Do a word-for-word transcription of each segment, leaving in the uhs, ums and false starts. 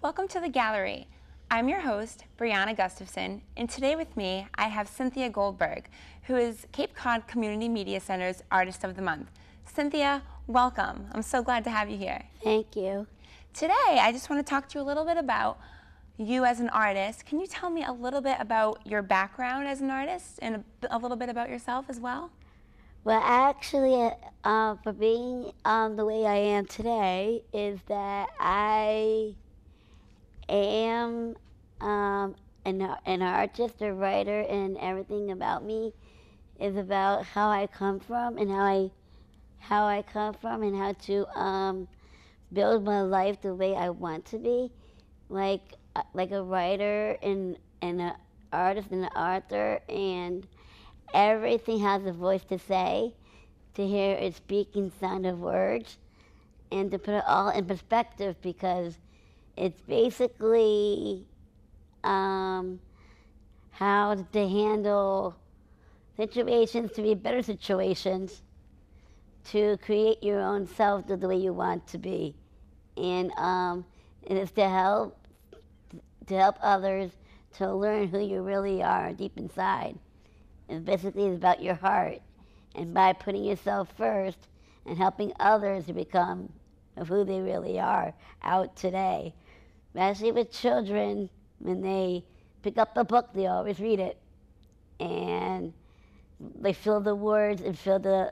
Welcome to the gallery. I'm your host, Brianna Gustafson, and today with me I have Cynthia Goldberg, who is Cape Cod Community Media Center's Artist of the Month. Cynthia, welcome. I'm so glad to have you here. Thank you. Today I just want to talk to you a little bit about you as an artist. Can you tell me a little bit about your background as an artist and a, a little bit about yourself as well? Well, actually, uh, for being um, the way I am today is that I am um, an, an artist, a writer, and everything about me is about how I come from and how I how I come from and how to um, build my life the way I want to be, like like a writer and and an artist and an author and. Everything has a voice to say, to hear it speaking sound of words, and to put it all in perspective because it's basically um, how to handle situations to be better situations, to create your own self the way you want to be, and um, and it's to help to help others to learn who you really are deep inside. It basically is about your heart, and by putting yourself first and helping others to become of who they really are out today. Especially with children, when they pick up a book, they always read it, and they feel the words and feel the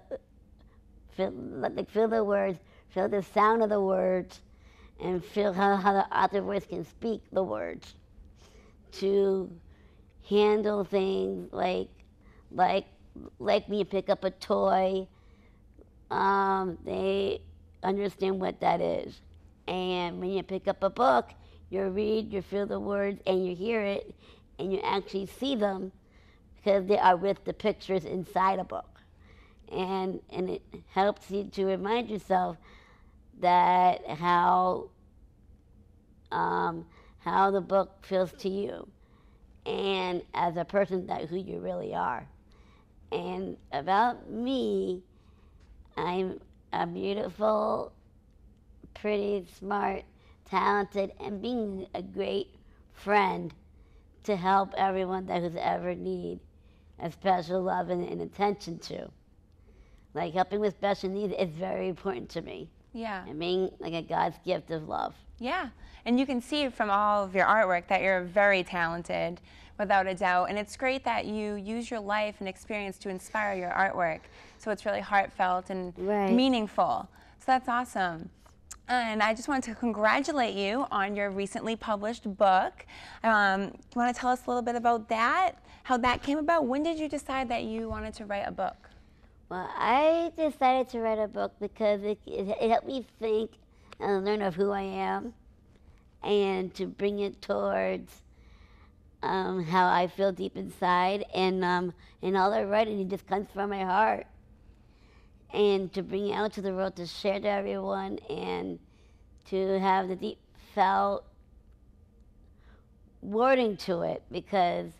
feel they feel the words, feel the sound of the words, and feel how, how the author voice can speak the words to handle things like. Like, like when you pick up a toy, um, they understand what that is. And when you pick up a book, you read, you feel the words, and you hear it, and you actually see them because they are with the pictures inside a book. And, and it helps you to remind yourself that how, um, how the book feels to you and as a person that who you really are. And about me, I'm a beautiful, pretty, smart, talented, and being a great friend to help everyone that who's ever need a special love and, and attention to. Like helping with special needs is very important to me. Yeah. And being like a God's gift of love. Yeah, and you can see from all of your artwork that you're very talented, without a doubt, and it's great that you use your life and experience to inspire your artwork, so it's really heartfelt and right. meaningful. So that's awesome. And I just wanted to congratulate you on your recently published book. Um, you want to tell us a little bit about that, how that came about? When did you decide that you wanted to write a book? Well, I decided to write a book because it, it, it helped me think and learn of who I am, and to bring it towards um, how I feel deep inside, and um, and all I write, and it just comes from my heart, and to bring it out to the world, to share to everyone, and to have the deep felt wording to it, because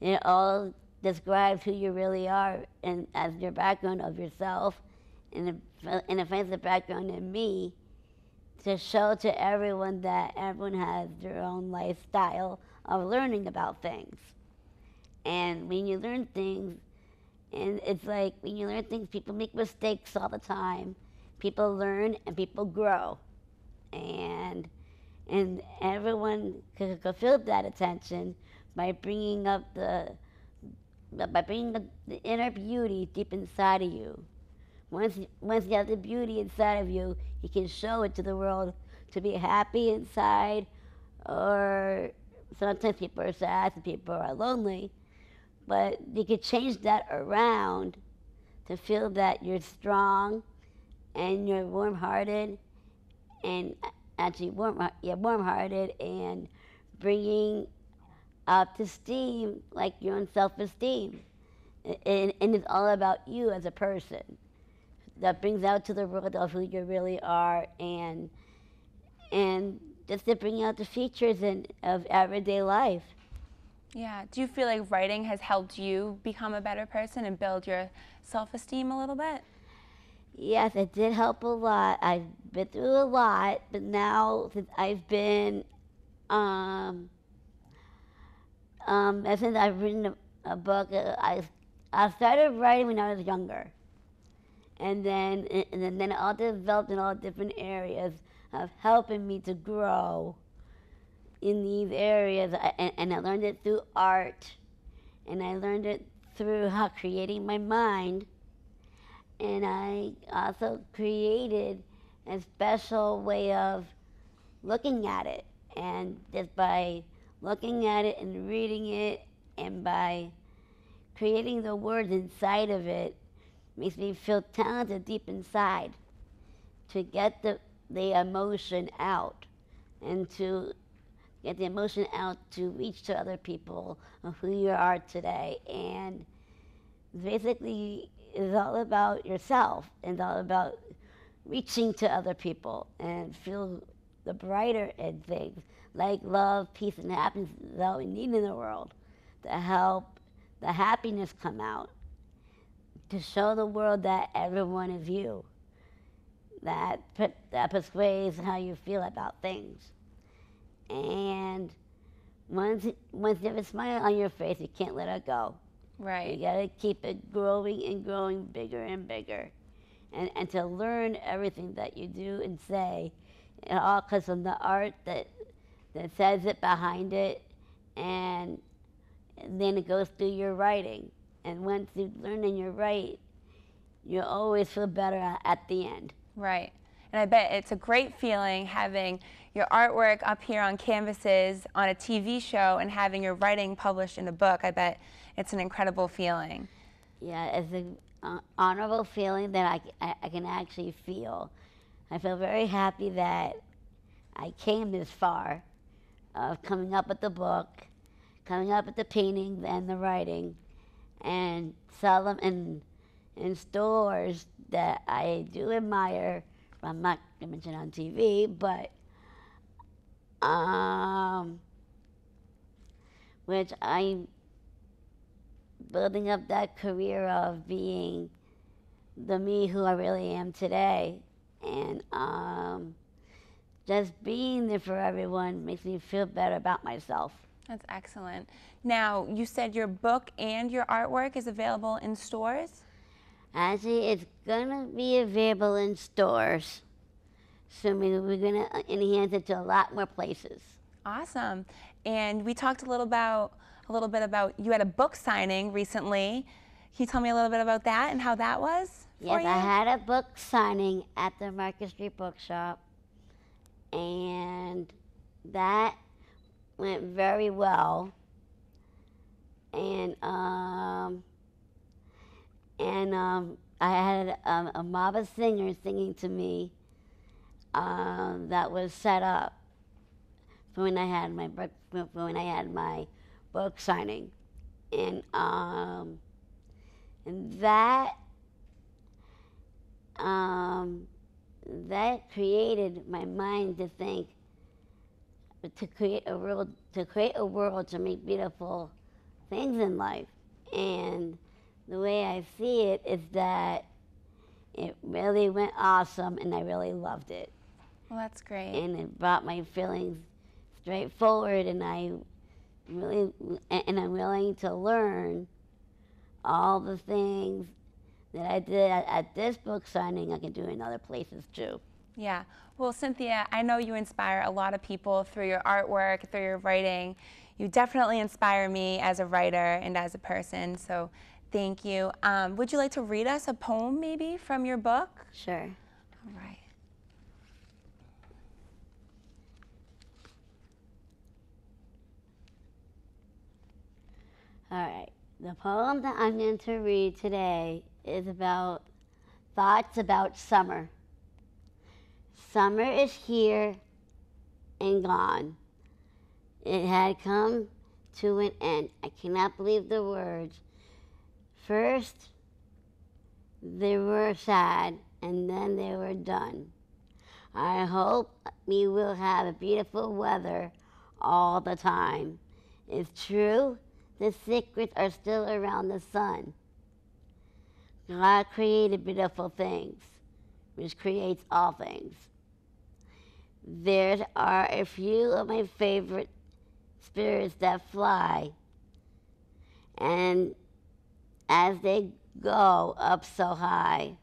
it all describes who you really are, and as your background of yourself, and it, and it finds the background in me, to show to everyone that everyone has their own lifestyle of learning about things. And when you learn things, and it's like when you learn things, people make mistakes all the time. People learn and people grow. And, and everyone could fulfill that attention by bringing up the, by bringing up the inner beauty deep inside of you. Once, once you have the beauty inside of you, you can show it to the world to be happy inside, or sometimes people are sad and people are lonely, but you can change that around to feel that you're strong and you're warm-hearted, and actually warm, you're warm-hearted and bringing up to esteem, like your own self-esteem. And, and it's all about you as a person. That brings out to the world of who you really are, and and just to bring out the features in, of everyday life. Yeah. Do you feel like writing has helped you become a better person and build your self-esteem a little bit? Yes, it did help a lot. I've been through a lot, but now since I've been Um, um, and since I've written a, a book, uh, I, I started writing when I was younger. And then, and then it all developed in all different areas of helping me to grow in these areas. I, and, and I learned it through art, and I learned it through how creating my mind. And I also created a special way of looking at it. And just by looking at it and reading it and by creating the words inside of it makes me feel talented deep inside to get the, the emotion out and to get the emotion out to reach to other people of who you are today. And basically, it's all about yourself. It's all about reaching to other people and feel the brighter in things, like love, peace, and happiness is all we need in the world to help the happiness come out, to show the world that everyone is you, that put, that persuades how you feel about things. And once once you have a smile on your face, you can't let it go. Right. You gotta keep it growing and growing, bigger and bigger, and and to learn everything that you do and say. It all comes from the art that that says it behind it, and, and then it goes through your writing. And once you learn and you write, you always feel better at the end. Right. And I bet it's a great feeling having your artwork up here on canvases on a T V show and having your writing published in a book. I bet it's an incredible feeling. Yeah, it's an uh, honorable feeling that I, I, I can actually feel. I feel very happy that I came this far of coming up with the book, coming up with the paintings and the writing, and sell them in, in stores that I do admire. I'm not going to mention on T V, but um, which I'm building up that career of being the me who I really am today. And um, just being there for everyone makes me feel better about myself. That's excellent. Now, you said your book and your artwork is available in stores? Actually, it's going to be available in stores. So maybe we're going to enhance it to a lot more places. Awesome. And we talked a little, about, a little bit about, you had a book signing recently. Can you tell me a little bit about that and how that was? Yes, I had a book signing at the Market Street Bookshop, and that went very well. And um, and um, I had um, a mob of singers singing to me um, that was set up for when I had my book for when I had my book signing, and um, and that. Um, that created my mind to think, to create a world, to create a world to make beautiful things in life. And the way I see it is that it really went awesome, and I really loved it. Well, that's great. And it brought my feelings straight forward, and I really, and I'm willing to learn all the things that I did at this book signing, I can do in other places too. Yeah. Well, Cynthia, I know you inspire a lot of people through your artwork, through your writing. You definitely inspire me as a writer and as a person, so thank you. Um, would you like to read us a poem maybe from your book? Sure. All right. All right. The poem that I'm going to read today is about thoughts about summer. Summer is here and gone. It had come to an end. I cannot believe the words. First, they were sad, and then they were done. I hope we will have a beautiful weather all the time. It's true, the secrets are still around the sun. God created beautiful things, which creates all things. There are a few of my favorite spirits that fly, and as they go up so high,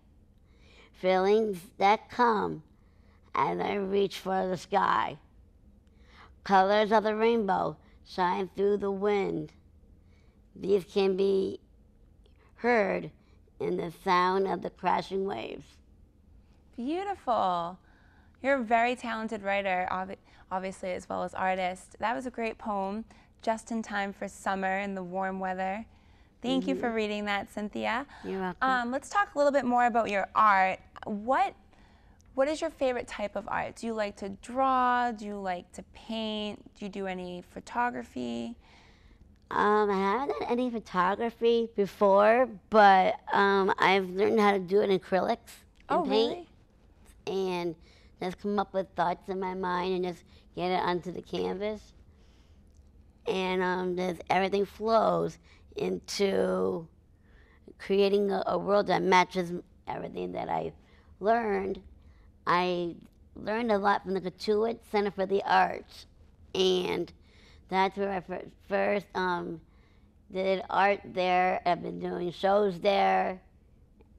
feelings that come as I reach for the sky. Colors of the rainbow shine through the wind. These can be heard in the sound of the crashing waves. Beautiful. You're a very talented writer, ob- obviously, as well as artist. That was a great poem, just in time for summer and the warm weather. Thank mm-hmm. you for reading that, Cynthia. You're welcome. Um, let's talk a little bit more about your art. What, what is your favorite type of art? Do you like to draw? Do you like to paint? Do you do any photography? Um, I haven't done any photography before, but um, I've learned how to do it in acrylics and oh, paint. Really? And just come up with thoughts in my mind and just get it onto the canvas. And um, just everything flows into creating a, a world that matches everything that I learned. I learned a lot from the Cotuit Center for the Arts, and that's where I first, first um, did art there. I've been doing shows there,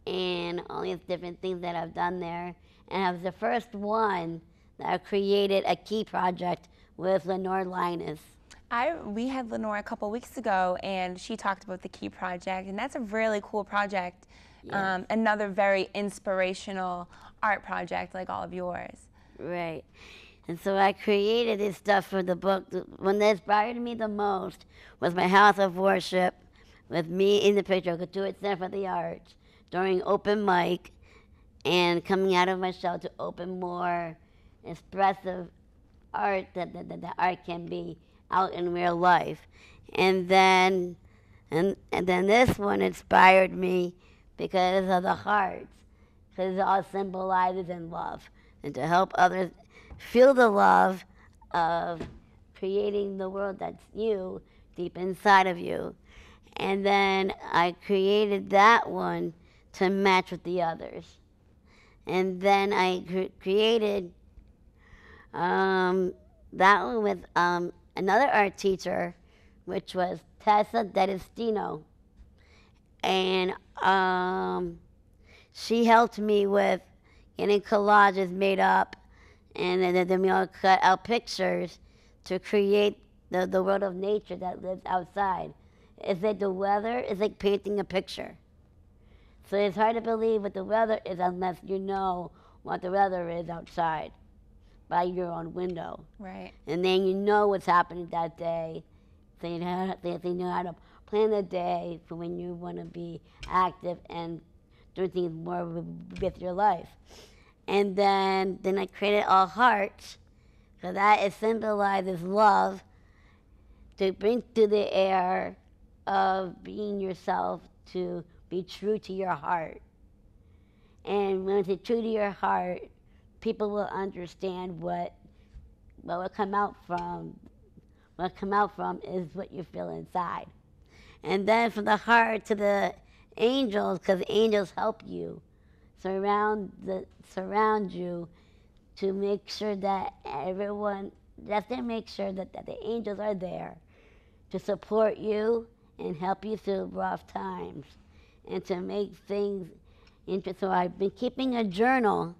and all these different things that I've done there. And I was the first one that created a key project with Lenore Linus. I, we had Lenore a couple weeks ago, and she talked about the key project, and that's a really cool project. Yes. Um, another very inspirational art project like all of yours. Right. And so I created this stuff for the book. One that inspired me the most was my house of worship with me in the picture, Cotuit Center for the Arts, during open mic, and coming out of my shell to open more expressive art that the, the, the art can be out in real life. And then, and, and then this one inspired me because of the hearts, because it all symbolizes in love, and to help others feel the love of creating the world that's you, deep inside of you. And then I created that one to match with the others. And then I cre created um, that one with um, another art teacher, which was Tessa Destino. And um, she helped me with getting collages made up, and then, then we all cut out pictures to create the, the world of nature that lives outside. It's like the weather is like painting a picture. So it's hard to believe what the weather is unless you know what the weather is outside by your own window. Right. And then you know what's happening that day. So you know, they know how to plan the day for when you want to be active and do things more with your life. And then, then I created all hearts, so that it symbolizes love, to bring through the air of being yourself, to be true to your heart. And when it's true to your heart, people will understand what what will come out from what will come out from is what you feel inside. And then from the heart to the angels, because angels help you. Surround the surround you to make sure that everyone that they make sure that, that the angels are there to support you and help you through rough times and to make things interesting. So I've been keeping a journal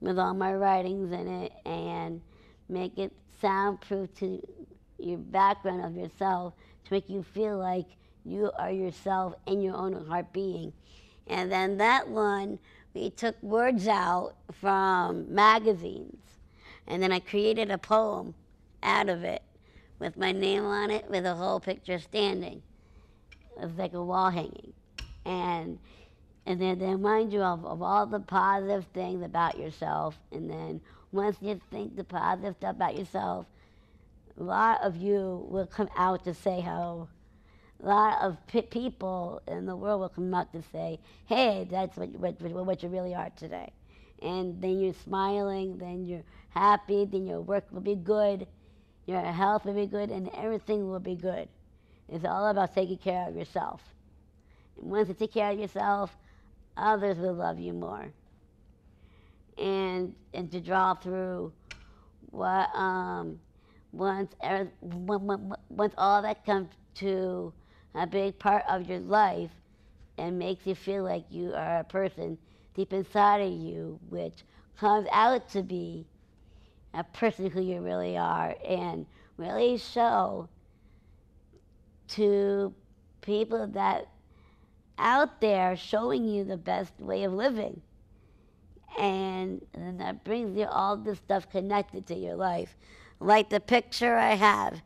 with all my writings in it and make it soundproof to your background of yourself to make you feel like you are yourself in your own heart being. And then that one, we took words out from magazines. And then I created a poem out of it with my name on it, with a whole picture standing. It was like a wall hanging. And, and then they remind you of, of all the positive things about yourself. And then once you think the positive stuff about yourself, a lot of you will come out to say how a lot of p people in the world will come out to say, hey, that's what, what, what you really are today. And then you're smiling, then you're happy, then your work will be good, your health will be good, and everything will be good. It's all about taking care of yourself. And once you take care of yourself, others will love you more. And, and to draw through Well, um, once, once all that comes to a big part of your life and makes you feel like you are a person deep inside of you, which comes out to be a person who you really are, and really show to people that out there showing you the best way of living. And, and that brings you all this stuff connected to your life. Like the picture I have.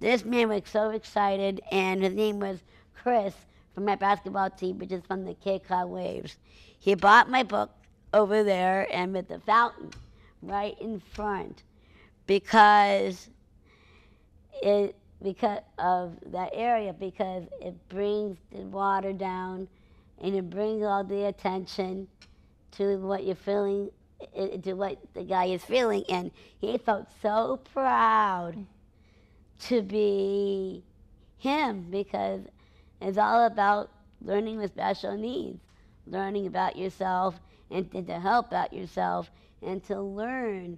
This man was so excited, and his name was Chris from my basketball team, which is from the Cape Cod Waves. He bought my book over there and with the fountain right in front because it because of that area, because it brings the water down and it brings all the attention to what you're feeling, to what the guy is feeling. And he felt so proud to be him, because it's all about learning with special needs, learning about yourself and to help out yourself and to learn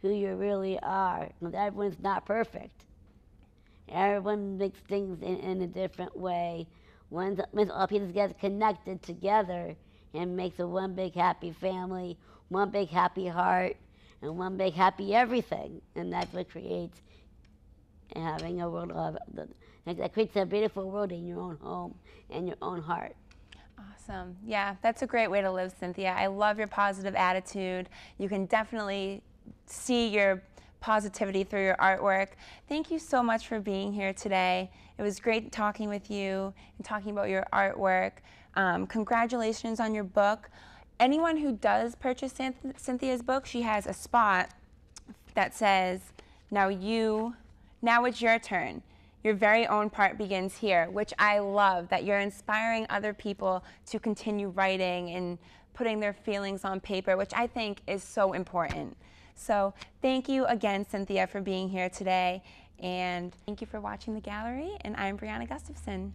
who you really are. Everyone's not perfect. Everyone makes things in, in a different way. Once all pieces get connected together and makes a one big happy family, one big happy heart, and one big happy everything. And that's what creates having a world of, that creates a beautiful world in your own home and your own heart. Awesome. Yeah, that's a great way to live, Cynthia. I love your positive attitude. You can definitely see your positivity through your artwork. Thank you so much for being here today. It was great talking with you and talking about your artwork. Um, congratulations on your book. Anyone who does purchase Cynthia's book, she has a spot that says, now you, now it's your turn. Your very own part begins here, which I love, that you're inspiring other people to continue writing and putting their feelings on paper, which I think is so important. So thank you again, Cynthia, for being here today. And thank you for watching the gallery. And I'm Brianna Gustafson.